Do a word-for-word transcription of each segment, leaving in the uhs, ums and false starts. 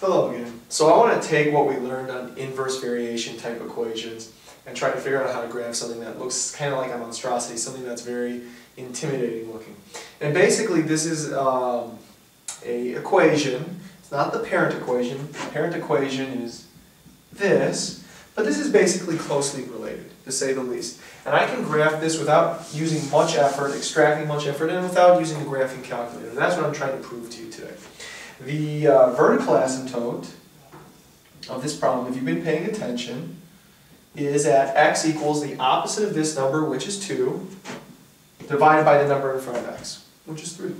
Hello again. So I want to take what we learned on inverse variation type equations and try to figure out how to graph something that looks kind of like a monstrosity, something that's very intimidating looking. And basically this is um, a equation. It's not the parent equation. The parent equation is this, but this is basically closely related, to say the least. And I can graph this without using much effort, extracting much effort, and without using the graphing calculator. And that's what I'm trying to prove to you today. The uh, vertical asymptote of this problem, if you've been paying attention, is at x equals the opposite of this number, which is two, divided by the number in front of x, which is three.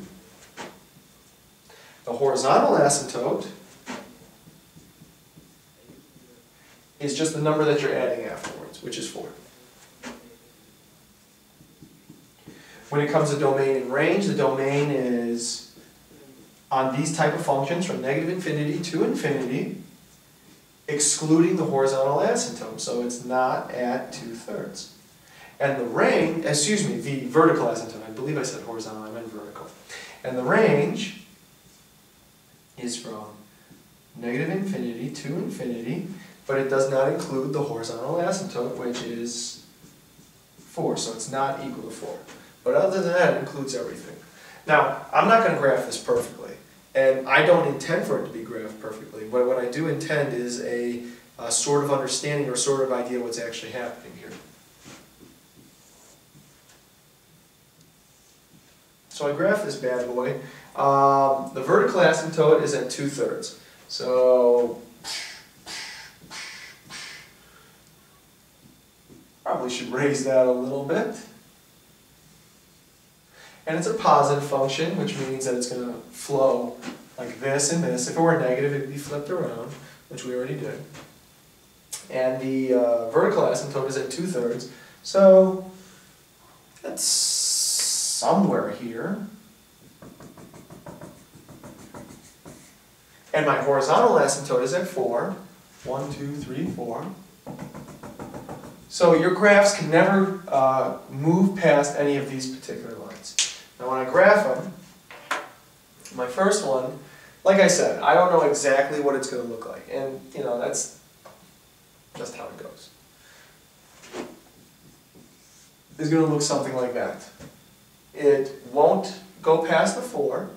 The horizontal asymptote is just the number that you're adding afterwards, which is four. When it comes to domain and range, the domain is on these type of functions from negative infinity to infinity, excluding the horizontal asymptote, so it's not at two-thirds. And the range, excuse me, the vertical asymptote, I believe I said horizontal, I meant vertical. And the range is from negative infinity to infinity, but it does not include the horizontal asymptote, which is four, so it's not equal to four. But other than that, it includes everything. Now, I'm not going to graph this perfectly, and I don't intend for it to be graphed perfectly, but what I do intend is a, a sort of understanding or sort of idea what's actually happening here. So I graph this bad boy. Um, the vertical asymptote is at two-thirds. So probably should raise that a little bit. And it's a positive function, which means that it's going to flow like this and this. If it were negative, it would be flipped around, which we already did. And the uh, vertical asymptote is at two-thirds, so that's somewhere here. And my horizontal asymptote is at four. One, two, three, four. So your graphs can never uh, move past any of these particular lines. Now when I graph them, my first one, like I said, I don't know exactly what it's going to look like. And, you know, that's just how it goes. It's going to look something like that. It won't go past the four,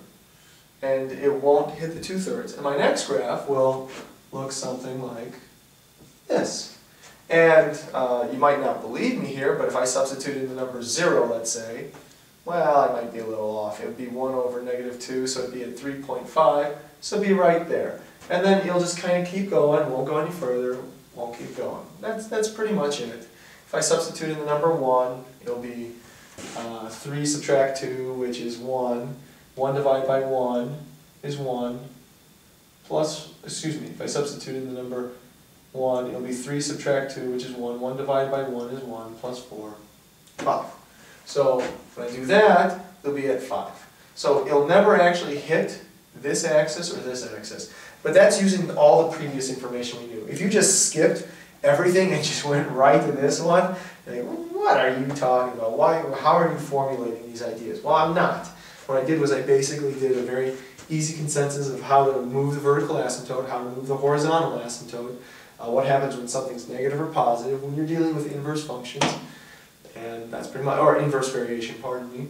and it won't hit the two-thirds. And my next graph will look something like this. And uh, you might not believe me here, but if I substituted the number zero, let's say, well, I might be a little off. It would be one over negative two, so it would be at three point five, so it would be right there. And then you'll just kind of keep going, won't go any further, won't keep going. That's, that's pretty much it. If I substitute in the number one, it will be uh, three subtract two, which is one. one divided by one is one. Plus, excuse me, if I substitute in the number one, it'll be three subtract two, which is one. one divided by one is one, plus four, five. So when I do that, it'll be at five. So it'll never actually hit this axis or this axis. But that's using all the previous information we knew. If you just skipped everything and just went right to this one, you're like, what are you talking about? Why? How are you formulating these ideas? Well, I'm not. What I did was I basically did a very easy consensus of how to move the vertical asymptote, how to move the horizontal asymptote, Uh, what happens when something's negative or positive, when you're dealing with inverse functions, and that's pretty much, or inverse variation, pardon me,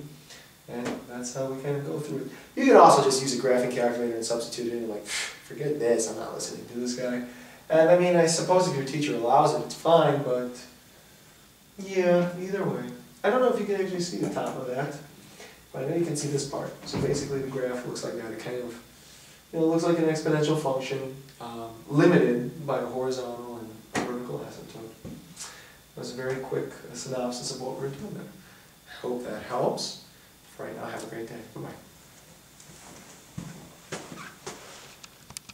and that's how we kind of go through it. You can also just use a graphing calculator and substitute it, and like, forget this, I'm not listening to this guy. And I mean, I suppose if your teacher allows it, it's fine, but yeah, either way. I don't know if you can actually see the top of that, but I know you can see this part. So basically the graph looks like that. It kind of, you know, it looks like an exponential function, um, limited by a horizontal and a vertical asymptote. That was a very quick synopsis of what we're doing there. I hope that helps. For right now, have a great day. Bye-bye.